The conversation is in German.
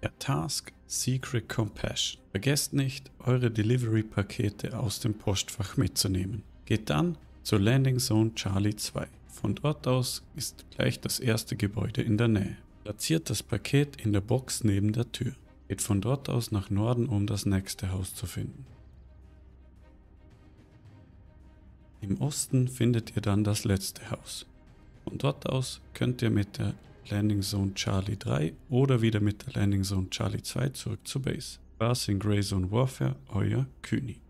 Der Task Secret Compassion. Vergesst nicht, eure Delivery-Pakete aus dem Postfach mitzunehmen. Geht dann zur Landing Zone Charlie 2. Von dort aus ist gleich das erste Gebäude in der Nähe. Platziert das Paket in der Box neben der Tür. Geht von dort aus nach Norden, um das nächste Haus zu finden. Im Osten findet ihr dann das letzte Haus. Von dort aus könnt ihr mit der Landing Zone Charlie 3 oder wieder mit der Landing Zone Charlie 2 zurück zur Base. Spaß in Grey Zone Warfare, euer Quehnie.